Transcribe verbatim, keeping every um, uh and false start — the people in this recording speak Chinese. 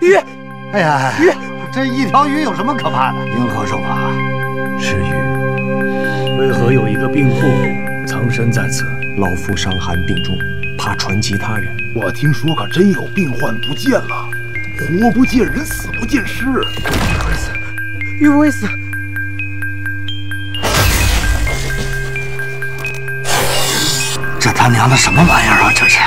鱼！哎呀，鱼！这一条鱼有什么可怕的？银河手法是鱼，为何有一个病妇藏身在此？老夫伤寒病重，怕传及他人。我听说可真有病患不见了，活不见人，死不见尸。不会死，鱼不会死。 这他娘的什么玩意儿啊！这是。